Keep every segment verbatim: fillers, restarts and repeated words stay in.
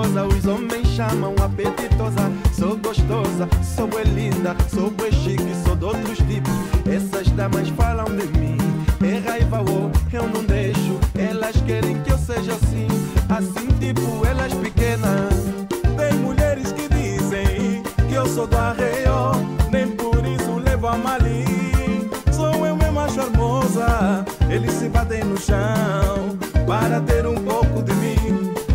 gostosa, os homens chamam apetitosa. Sou gostosa, sou é linda, sou é chique, sou de outros tipos. Essas damas falam de mim, é raiva, oh, eu não deixo. Elas querem que eu seja assim, assim tipo elas pequenas. Tem mulheres que dizem que eu sou do arreio, nem por isso levo a malim. Sou eu mesma charmosa, eles se batem no chão para ter um pouco de mim.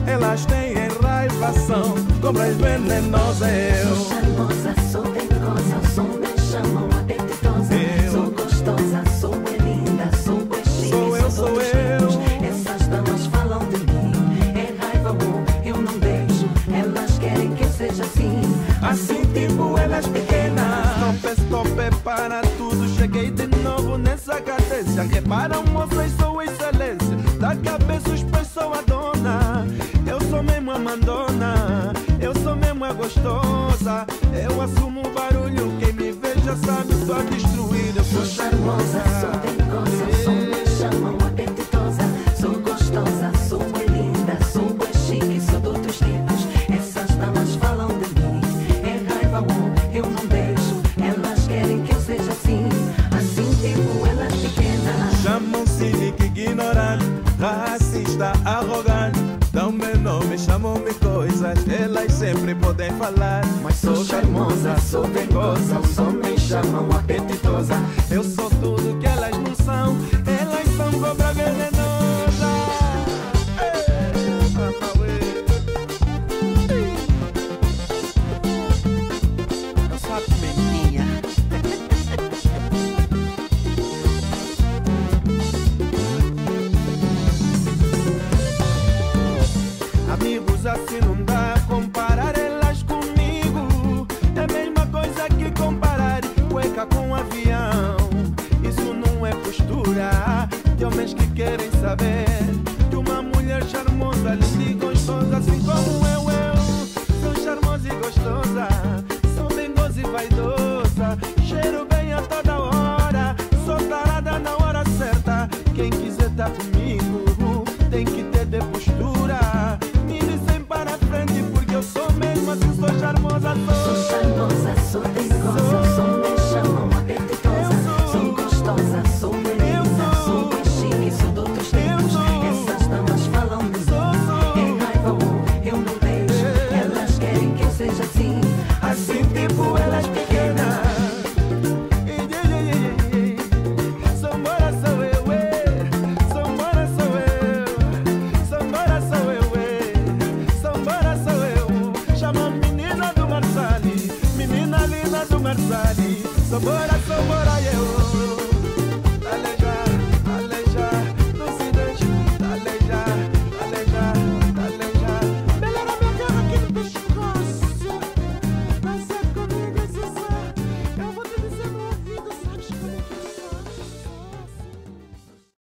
Elas têm enraivação, cobras venenosas. Eu sou charmosa, sou perigosa, os homens chamam apetitosa. Eu sou gostosa, sou linda, sou chique, sou eu, sou eu. Essas damas falam de mim, enraivam, eu não deixo. Elas querem que eu seja assim, assim tipo elas pequenas. Stop, stop, é para tudo, cheguei de novo nessa cadência. Reparam, moças, sou excelência, da cabeça os pés sou a dona. Eu sou mesmo a mandona, eu sou mesmo a gostosa. Eu assumo o barulho, quem me veja sabe, só destruir. Eu sou charmosa, sou perigosa, sou me chamam apetitosa. Sou gostosa, sou linda, sou bem chique, sou de outros tipos. Essas damas falam de mim, é raiva, eu não deixo. Elas querem que eu seja assim, assim tipo elas pequenas. Chamam-se de ignorante, racista, arrogante. Dão meu nome, chamam-me coisas, elas sempre podem falar. Mas sou charmosa, sou perigosa, os homens chamam apetitosa. Eu sou tudo que elas não são, elas são cobra venenosa. Eu sou a pimentinha. Amigos, assim não dá. Comparar elas comigo é a mesma coisa que comparar cueca com avião. Isso não é postura de homens que querem saber que uma mulher charmosa, linda e gostosa, assim como eu, eu sou charmosa e gostosa, sou dengosa e vaidosa, cheiro bem a toda hora, sou tarada na hora certa. Quem quiser tá comigo tem que ter de postura. Sou charmosa, sou, sou charmosa, sou perigosa, sou, sou me chamam apetitosa, sou, sou gostosa, sou linda, sou chique, sou de outros tempos. Essas damas falam de mim, é raiva, eu não vejo. Elas querem que eu seja assim, assim tipo elas pequenas. Sou bora, sou bora, eu